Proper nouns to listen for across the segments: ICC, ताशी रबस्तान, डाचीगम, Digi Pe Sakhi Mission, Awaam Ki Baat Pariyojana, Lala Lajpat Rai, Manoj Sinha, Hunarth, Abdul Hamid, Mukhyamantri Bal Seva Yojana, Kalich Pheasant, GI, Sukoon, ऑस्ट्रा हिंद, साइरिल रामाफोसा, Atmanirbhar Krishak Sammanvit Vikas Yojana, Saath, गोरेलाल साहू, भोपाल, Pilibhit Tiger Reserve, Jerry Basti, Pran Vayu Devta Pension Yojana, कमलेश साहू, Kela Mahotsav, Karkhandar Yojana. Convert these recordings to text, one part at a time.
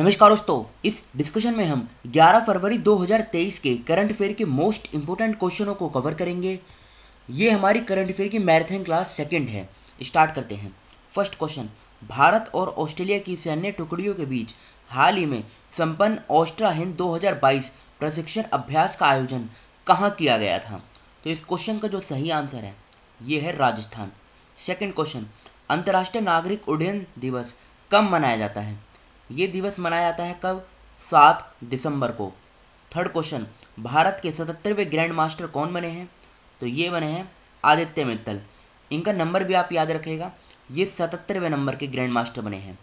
नमस्कार दोस्तों, इस डिस्कशन में हम 11 फरवरी 2023 के करंट अफेयर के मोस्ट इंपोर्टेंट क्वेश्चनों को कवर करेंगे। ये हमारी करंट अफेयर की मैराथन क्लास सेकंड है। स्टार्ट करते हैं। फर्स्ट क्वेश्चन, भारत और ऑस्ट्रेलिया की सैन्य टुकड़ियों के बीच हाल ही में संपन्न ऑस्ट्रा हिंद 2022 प्रशिक्षण अभ्यास का आयोजन कहाँ किया गया था? तो इस क्वेश्चन का जो सही आंसर है ये है राजस्थान। सेकेंड क्वेश्चन, अंतर्राष्ट्रीय नागरिक उड्डयन दिवस कब मनाया जाता है? ये दिवस मनाया जाता है कब? 7 दिसंबर को। थर्ड क्वेश्चन, भारत के 77वें ग्रैंड मास्टर कौन बने हैं? तो ये बने हैं आदित्य मित्तल। इनका नंबर भी आप याद रखेगा, ये 77वें नंबर के ग्रैंड मास्टर बने हैं।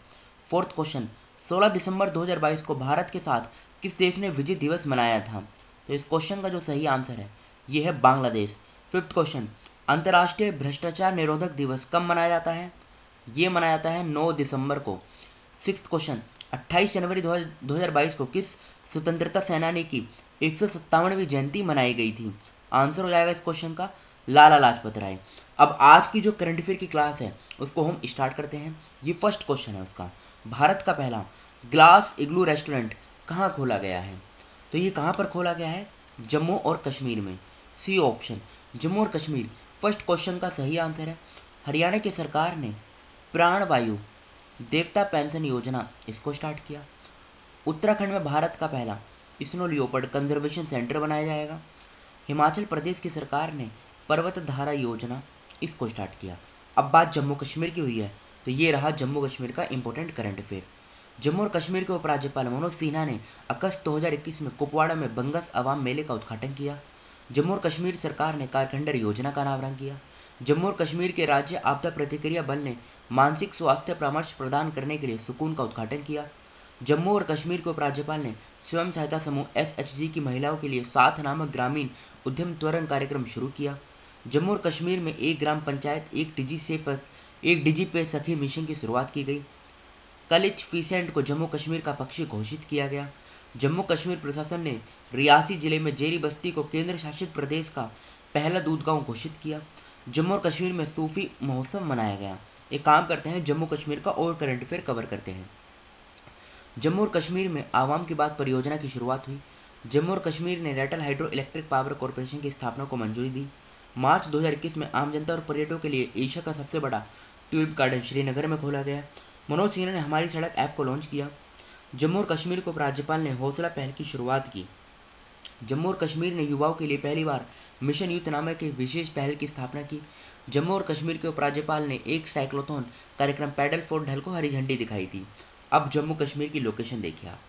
फोर्थ क्वेश्चन, 16 दिसंबर 2022 को भारत के साथ किस देश ने विजय दिवस मनाया था? तो इस क्वेश्चन का जो सही आंसर है ये है बांग्लादेश। फिफ्थ क्वेश्चन, अंतर्राष्ट्रीय भ्रष्टाचार निरोधक दिवस कब मनाया जाता है? ये मनाया जाता है 9 दिसंबर को। सिक्स्थ क्वेश्चन, 28 जनवरी 2022 को किस स्वतंत्रता सेनानी की 157वीं जयंती मनाई गई थी? आंसर हो जाएगा इस क्वेश्चन का लाला लाजपत राय। अब आज की जो करंट अफेयर की क्लास है उसको हम स्टार्ट करते हैं। ये फर्स्ट क्वेश्चन है उसका, भारत का पहला ग्लास इग्लू रेस्टोरेंट कहाँ खोला गया है? तो ये कहाँ पर खोला गया है? जम्मू और कश्मीर में। सी ऑप्शन, जम्मू और कश्मीर। फर्स्ट क्वेश्चन का सही आंसर है। हरियाणा की सरकार ने प्राण वायु देवता पेंशन योजना इसको स्टार्ट किया। उत्तराखंड में भारत का पहला स्नो लियोपर्ड कंजर्वेशन सेंटर बनाया जाएगा। हिमाचल प्रदेश की सरकार ने पर्वत धारा योजना इसको स्टार्ट किया। अब बात जम्मू कश्मीर की हुई है, तो ये रहा जम्मू कश्मीर का इंपॉर्टेंट करंट अफेयर। जम्मू और कश्मीर के उपराज्यपाल मनोज सिन्हा ने अगस्त 2021 में कुपवाड़ा में बंगस अवाम मेले का उद्घाटन किया। जम्मू और कश्मीर सरकार ने कारखंडर योजना का अनावरण किया। जम्मू और कश्मीर के राज्य आपदा प्रतिक्रिया बल ने मानसिक स्वास्थ्य परामर्श प्रदान करने के लिए सुकून का उद्घाटन किया। जम्मू और कश्मीर के उपराज्यपाल ने स्वयं सहायता समूह SHG की महिलाओं के लिए साथ नामक ग्रामीण उद्यम त्वरण कार्यक्रम शुरू किया। जम्मू और कश्मीर में एक ग्राम पंचायत एक डिजी पे सखी मिशन की शुरुआत की गई। कलिच फीसेंट को जम्मू कश्मीर का पक्षी घोषित किया गया। जम्मू कश्मीर प्रशासन ने रियासी ज़िले में जेरी बस्ती को केंद्र शासित प्रदेश का पहला दूध गाँव घोषित किया। जम्मू और कश्मीर में सूफी महोत्सव मनाया गया। एक काम करते हैं, जम्मू कश्मीर का और करंट अफेयर कवर करते हैं। जम्मू और कश्मीर में आवाम की बात परियोजना की शुरुआत हुई। जम्मू और कश्मीर ने Ratle hydro electric power corporation की स्थापना को मंजूरी दी। मार्च 2021 में आम जनता और पर्यटकों के लिए एशिया का सबसे बड़ा ट्यूलिप गार्डन श्रीनगर में खोला गया। मनोज सिन्हा ने हमारी सड़क ऐप को लॉन्च किया। जम्मू और कश्मीर के उपराज्यपाल ने हौसला पहल की शुरुआत की। जम्मू और कश्मीर ने युवाओं के लिए पहली बार मिशन युद्धनामा के विशेष पहल की स्थापना की। जम्मू और कश्मीर के उपराज्यपाल ने एक साइक्लोथॉन कार्यक्रम पैडल फॉर ढल को हरी झंडी दिखाई थी। अब जम्मू कश्मीर की लोकेशन देखिए आप,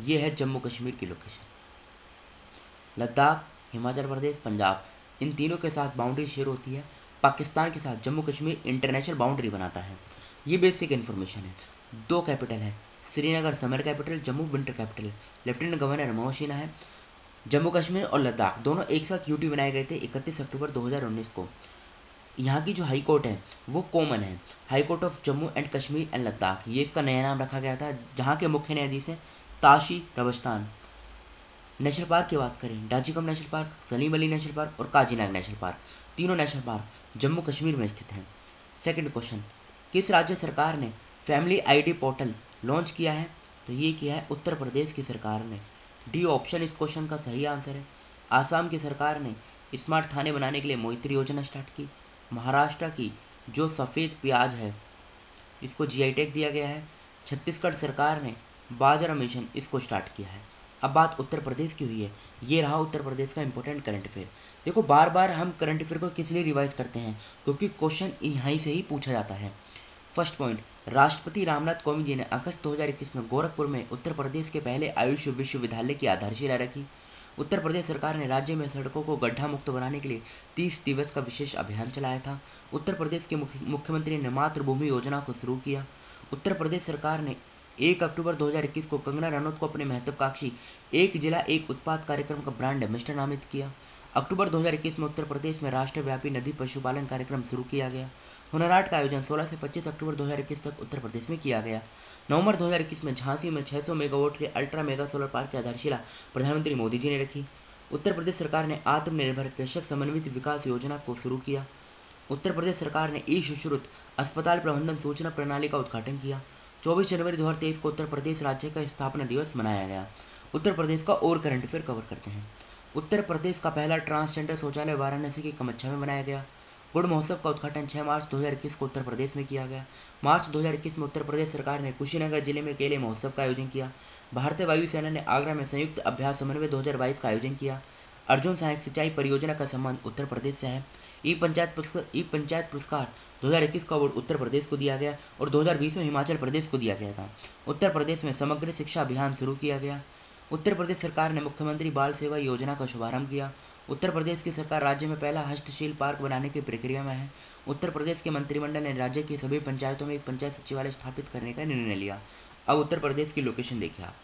ये है जम्मू कश्मीर की लोकेशन। लद्दाख, हिमाचल प्रदेश, पंजाब, इन तीनों के साथ बाउंड्री शेयर होती है। पाकिस्तान के साथ जम्मू कश्मीर इंटरनेशनल बाउंड्री बनाता है। ये बेसिक इन्फॉर्मेशन है। दो कैपिटल है, Srinagar summer capital, Jammu winter capital. Lieutenant governor Manoj Sinha है। जम्मू कश्मीर और लद्दाख दोनों एक साथ यूटी बनाए गए थे 31 अक्टूबर 2019 को। यहाँ की जो हाई कोर्ट है वो कॉमन है, high court of Jammu and Kashmir and Ladakh, ये इसका नया नाम रखा गया था। जहाँ के मुख्य न्यायाधीश हैं ताशी रबस्तान। नेशनल पार्क की बात करें, डाचीगम national park, Salim Ali national park और काजीनाग नेशनल पार्क, तीनों नेशनल पार्क जम्मू कश्मीर में स्थित हैं। सेकेंड क्वेश्चन, किस राज्य सरकार ने फैमिली ID पोर्टल लॉन्च किया है? तो ये किया है उत्तर प्रदेश की सरकार ने। डी ऑप्शन इस क्वेश्चन का सही आंसर है। आसाम की सरकार ने स्मार्ट थाने बनाने के लिए मैत्री योजना स्टार्ट की। महाराष्ट्र की जो सफ़ेद प्याज है इसको GI टैग दिया गया है। छत्तीसगढ़ सरकार ने बाजरा मिशन इसको स्टार्ट किया है। अब बात उत्तर प्रदेश की हुई है, ये रहा उत्तर प्रदेश का इंपॉर्टेंट करंट अफेयर। देखो बार बार हम करंट अफेयर को किस लिए रिवाइज करते हैं, क्योंकि क्वेश्चन यहाँ से ही पूछा जाता है। फर्स्ट पॉइंट, राष्ट्रपति रामनाथ कोविंद जी ने अगस्त 2021 में गोरखपुर में उत्तर प्रदेश के पहले आयुष विश्वविद्यालय की आधारशिला रखी। उत्तर प्रदेश सरकार ने राज्य में सड़कों को गड्ढा मुक्त बनाने के लिए 30 दिवस का विशेष अभियान चलाया था। उत्तर प्रदेश के मुख्यमंत्री ने मातृभूमि योजना को शुरू किया। उत्तर प्रदेश सरकार ने 1 अक्टूबर 2021 को कंगना रनौत को अपने महत्वाकांक्षी एक जिला एक उत्पाद कार्यक्रम का ब्रांड एम्बेसडर नामित किया। अक्टूबर 2021 में उत्तर प्रदेश में राष्ट्रव्यापी नदी पशुपालन कार्यक्रम शुरू किया गया। हुनराट का आयोजन 16 से 25 अक्टूबर 2021 तक उत्तर प्रदेश में किया गया। नवंबर 2021 में झांसी में 600 मेगावाट के अल्ट्रा मेगा सोलर पार्क की आधारशिला प्रधानमंत्री मोदी जी ने रखी। उत्तर प्रदेश सरकार ने आत्मनिर्भर कृषक समन्वित विकास योजना को शुरू किया। उत्तर प्रदेश सरकार ने ई सुश्रुत अस्पताल प्रबंधन सूचना प्रणाली का उद्घाटन किया। 24 जनवरी 2023 को उत्तर प्रदेश राज्य का स्थापना दिवस मनाया गया। उत्तर प्रदेश का और करंट अफेयर कवर करते हैं। उत्तर प्रदेश का पहला ट्रांसजेंडर शौचालय वाराणसी के कामाख्या में बनाया गया। गुड़ महोत्सव का उद्घाटन 6 मार्च 2021 को उत्तर प्रदेश में किया गया। मार्च 2021 में उत्तर प्रदेश सरकार ने कुशीनगर जिले में केले महोत्सव का आयोजन किया। भारतीय वायुसेना ने आगरा में संयुक्त अभ्यास समन्वय 2022 का आयोजन किया। अर्जुन सहायक सिंचाई परियोजना का संबंध उत्तर प्रदेश से है। ई पंचायत पुरस्कार 2021 का अवार्ड उत्तर प्रदेश को दिया गया और 2020 में हिमाचल प्रदेश को दिया गया था। उत्तर प्रदेश में समग्र शिक्षा अभियान शुरू किया गया। उत्तर प्रदेश सरकार ने मुख्यमंत्री बाल सेवा योजना का शुभारंभ किया। उत्तर प्रदेश की सरकार राज्य में पहला हस्तशिल्प पार्क बनाने की प्रक्रिया में है। उत्तर प्रदेश के मंत्रिमंडल ने राज्य की सभी पंचायतों में एक पंचायत सचिवालय स्थापित करने का निर्णय लिया। अब उत्तर प्रदेश की लोकेशन देखिए आप,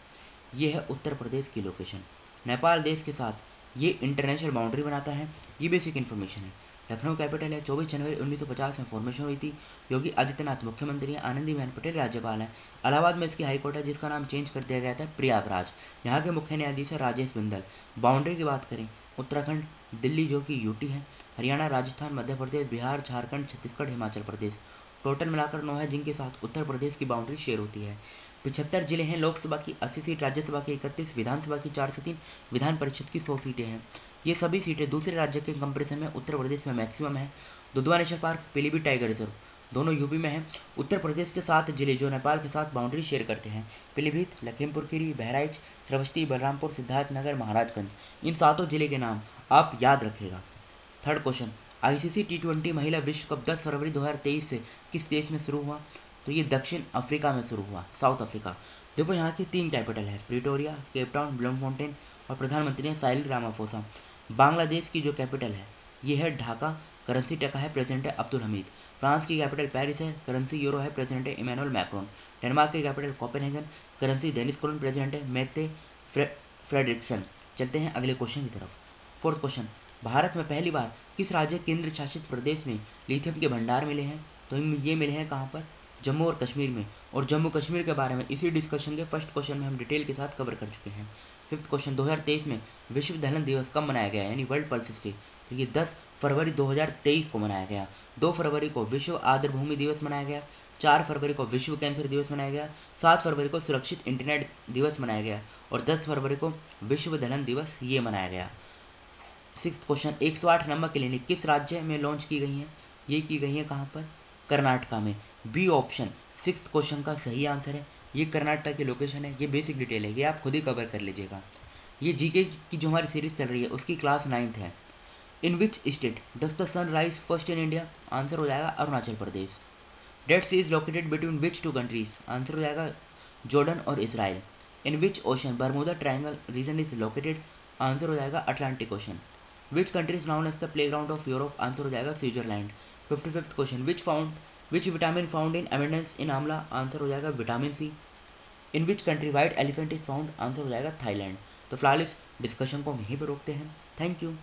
ये है उत्तर प्रदेश की लोकेशन। नेपाल देश के साथ ये इंटरनेशनल बाउंड्री बनाता है। ये बेसिक इन्फॉर्मेशन है। लखनऊ कैपिटल है। 24 जनवरी 1950 में फॉर्मेशन हुई थी। योगी आदित्यनाथ मुख्यमंत्री हैं। आनंदीबेन पटेल राज्यपाल हैं। इलाहाबाद में इसकी हाईकोर्ट है जिसका नाम चेंज कर दिया गया था प्रयागराज। यहाँ के मुख्य न्यायाधीश है राजेश बिंदल। बाउंड्री की बात करें, उत्तराखंड, दिल्ली जो कि यूटी है, हरियाणा, राजस्थान, मध्य प्रदेश, बिहार, झारखंड, छत्तीसगढ़, हिमाचल प्रदेश, टोटल मिलाकर 9 है जिनके साथ उत्तर प्रदेश की बाउंड्री शेयर होती है। 75 जिले हैं। लोकसभा की 80 सीट, राज्यसभा की 31, विधानसभा की 403, विधान परिषद की 100 सीटें हैं। ये सभी सीटें दूसरे राज्य के कंपैरिजन में उत्तर प्रदेश में मैक्सिमम है। Dudhwa national park, Pilibhit tiger reserve दोनों यूपी में हैं। उत्तर प्रदेश के 7 जिले जो नेपाल के साथ बाउंड्री शेयर करते हैं, पीलीभीत, लखीमपुर खीरी, बहराइच, श्रवस्ती, बलरामपुर, सिद्धार्थनगर, महाराजगंज, इन 7 जिले के नाम आप याद रखेगा। थर्ड क्वेश्चन, ICC T20 महिला विश्व कप 10 फरवरी 2023 से किस देश में शुरू हुआ? तो ये दक्षिण अफ्रीका में शुरू हुआ, साउथ अफ्रीका। देखो यहाँ की 3 कैपिटल है, प्रिटोरिया, केपटाउन, ब्लूमफाउंटेन और प्रधानमंत्री हैं साइरिल रामाफोसा। बांग्लादेश की जो कैपिटल है ये है ढाका, करेंसी टका है, प्रेसिडेंट है अब्दुल हमीद। फ्रांस की कैपिटल पेरिस है, करेंसी यूरो है, प्रेसिडेंट है इमैनुअल मैक्रोन। डेनमार्क की capital Copenhagen, currency Danish krone, president है मेते फ्रेडरिक्सन। चलते हैं अगले क्वेश्चन की तरफ। फोर्थ क्वेश्चन, भारत में पहली बार किस राज्य केंद्र शासित प्रदेश में लिथियम के भंडार मिले हैं? तो ये मिले हैं कहाँ पर? जम्मू और कश्मीर में। और जम्मू कश्मीर के बारे में इसी डिस्कशन के फर्स्ट क्वेश्चन में हम डिटेल के साथ कवर कर चुके हैं। फिफ्थ क्वेश्चन, 2023 में विश्व दहलन दिवस कब मनाया गया यानी वर्ल्ड पल्स डे? तो ये 10 फरवरी 2023 को मनाया गया। 2 फरवरी को विश्व आर्द्र भूमि दिवस मनाया गया। 4 फरवरी को विश्व कैंसर दिवस मनाया गया। 7 फरवरी को सुरक्षित इंटरनेट दिवस मनाया गया और 10 फरवरी को विश्व दहलन दिवस ये मनाया गया। सिक्स्थ क्वेश्चन, 108 नंबर क्लिनिक किस राज्य में लॉन्च की गई हैं? ये की गई हैं कहाँ पर? कर्नाटका में। बी ऑप्शन सिक्स्थ क्वेश्चन का सही आंसर है। ये कर्नाटका की लोकेशन है। ये बेसिक डिटेल है, ये आप खुद ही कवर कर लीजिएगा। ये जीके की जो हमारी सीरीज चल रही है उसकी क्लास 9th है। In which state does the sun rise first in India? Answer हो जाएगा Arunachal Pradesh. Dead C is located between which 2 countries? Answer हो जाएगा जॉर्डन और Israel. In which ocean Bermuda triangle region is located? Answer हो जाएगा Atlantic ocean. Which countries known as the play ground of Europe? Answer हो जाएगा Switzerland. 55th question, which vitamin found in abundance in amla? Answer हो जाएगा vitamin C. In which country white elephant is found? Answer हो जाएगा Thailand. तो फिलहाल इस discussion को हम यहीं पर रोकते हैं। Thank you.